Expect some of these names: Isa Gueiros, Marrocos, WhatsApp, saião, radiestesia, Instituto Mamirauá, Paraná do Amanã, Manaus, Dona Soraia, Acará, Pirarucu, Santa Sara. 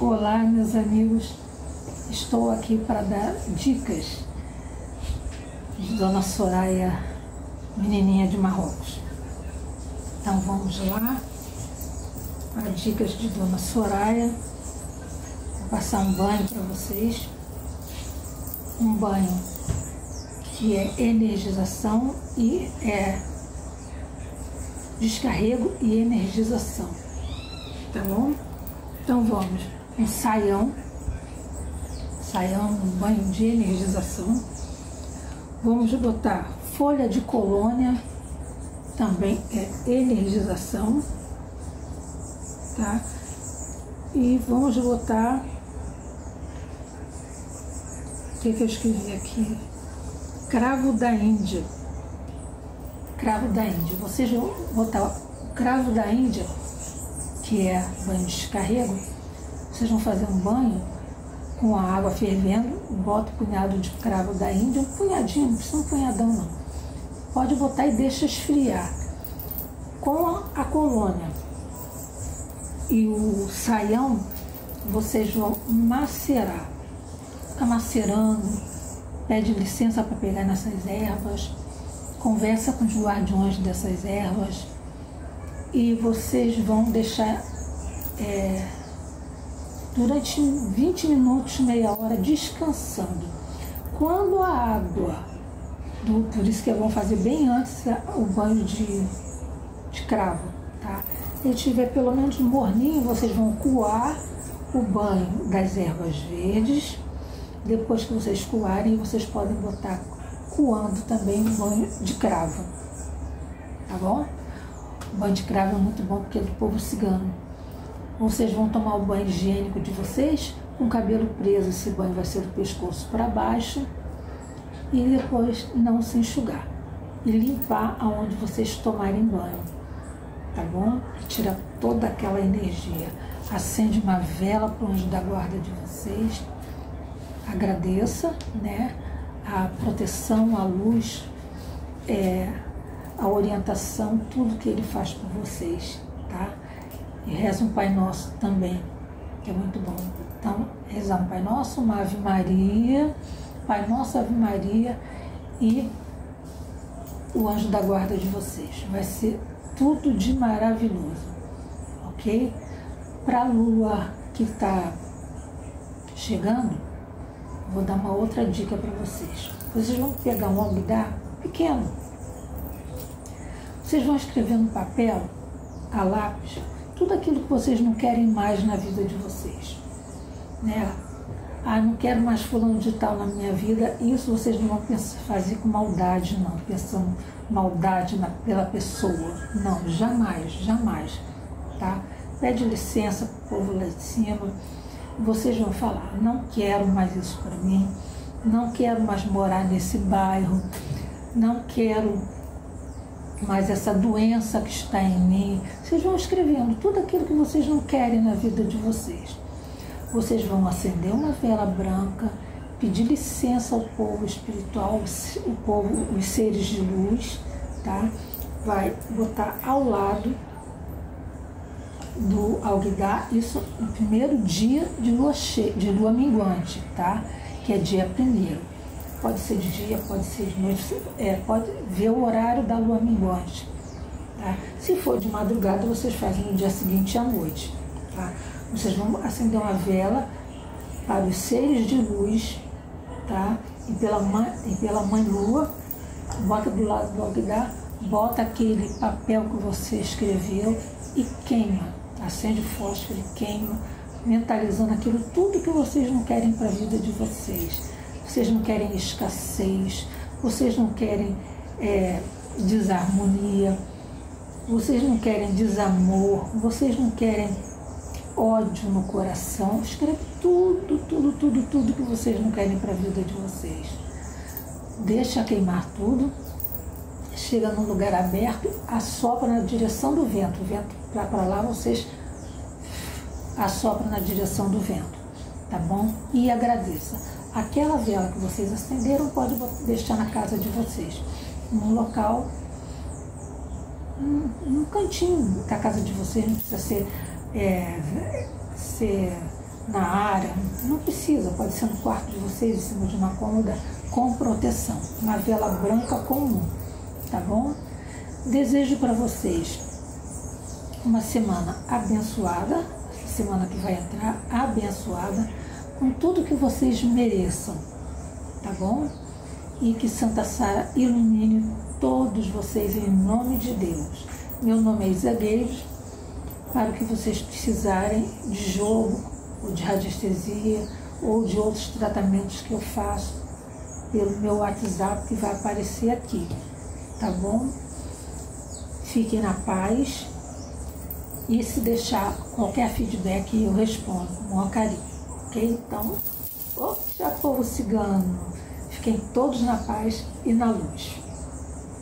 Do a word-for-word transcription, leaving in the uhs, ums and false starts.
Olá, meus amigos, estou aqui para dar dicas de Dona Soraia, menininha de Marrocos. Então vamos lá, as dicas de Dona Soraia. Vou passar um banho para vocês, um banho que é energização e é descarrego e energização, tá bom? Então vamos. Um saião, saião, um banho de energização. Vamos botar folha de colônia, também é energização, tá? E vamos botar, o que que eu escrevi aqui? Cravo da Índia, cravo da Índia. Vocês vão botar o cravo da Índia, que é banho de descarrego. Vocês vão fazer um banho com a água fervendo, bota um punhado de cravo da Índia, um punhadinho, não precisa um punhadão não. Pode botar e deixa esfriar. Com a colônia e o saião, vocês vão macerar. Fica macerando, pede licença para pegar nessas ervas, conversa com os guardiões dessas ervas e vocês vão deixar... É, durante vinte minutos, meia hora, descansando. Quando a água, do, por isso que vão fazer bem antes o banho de, de cravo, tá? Se tiver pelo menos morninho, vocês vão coar o banho das ervas verdes. Depois que vocês coarem, vocês podem botar coando também o banho de cravo, tá bom? O banho de cravo é muito bom porque é do povo cigano. Vocês vão tomar o banho higiênico de vocês, com o cabelo preso, esse banho vai ser do pescoço para baixo, e depois não se enxugar. E limpar aonde vocês tomarem banho, tá bom? Tira toda aquela energia. Acende uma vela para o anjo da guarda de vocês. Agradeça, né? A proteção, a luz, é, a orientação, tudo que ele faz por vocês, tá? E reza um Pai Nosso também, que é muito bom. Então, rezar um Pai Nosso, uma Ave Maria, Pai Nosso, Ave Maria e o anjo da guarda de vocês. Vai ser tudo de maravilhoso, ok? Para a lua que está chegando, vou dar uma outra dica para vocês. Vocês vão pegar um alguidar pequeno, vocês vão escrever no papel, a lápis, tudo aquilo que vocês não querem mais na vida de vocês, né? Ah, não quero mais fulano de tal na minha vida. Isso vocês não vão pensar, fazer com maldade, não. Pensando maldade na, pela pessoa. Não, jamais, jamais, tá? Pede licença pro povo lá de cima. Vocês vão falar, não quero mais isso para mim. Não quero mais morar nesse bairro. Não quero... mas essa doença que está em mim, vocês vão escrevendo tudo aquilo que vocês não querem na vida de vocês. Vocês vão acender uma vela branca, pedir licença ao povo espiritual, o povo, os seres de luz, tá? Vai botar ao lado do alguidar, isso no primeiro dia de lua cheia, de lua minguante, tá? Que é dia primeiro. Pode ser de dia, pode ser de noite, é, pode ver o horário da lua minguante, tá? Se for de madrugada, vocês fazem no dia seguinte à noite, tá? Vocês vão acender uma vela para os seres de luz, tá? E pela mãe, e pela mãe lua, bota do lado do alguidar, bota aquele papel que você escreveu e queima, acende o fósforo e queima, mentalizando aquilo, tudo que vocês não querem para a vida de vocês. Vocês não querem escassez, vocês não querem é, desarmonia, vocês não querem desamor, vocês não querem ódio no coração. Escreve tudo, tudo, tudo, tudo que vocês não querem para a vida de vocês. Deixa queimar tudo, chega num lugar aberto, assopra na direção do vento. O vento para para lá, vocês assopram na direção do vento, tá bom? E agradeça. Aquela vela que vocês acenderam pode deixar na casa de vocês, num local, num, num cantinho da casa de vocês, não precisa ser, é, ser na área, não precisa, pode ser no quarto de vocês, em cima de uma cômoda, com proteção, uma vela branca comum, tá bom? Desejo para vocês uma semana abençoada, semana que vai entrar, abençoada, com tudo que vocês mereçam, tá bom? E que Santa Sara ilumine todos vocês em nome de Deus. Meu nome é Isa Gueiros, para o que vocês precisarem de jogo, ou de radiestesia, ou de outros tratamentos que eu faço, pelo meu WhatsApp que vai aparecer aqui, tá bom? Fiquem na paz e se deixar qualquer feedback eu respondo com maior carinho, ok? Então, já povo cigano, fiquem todos na paz e na luz.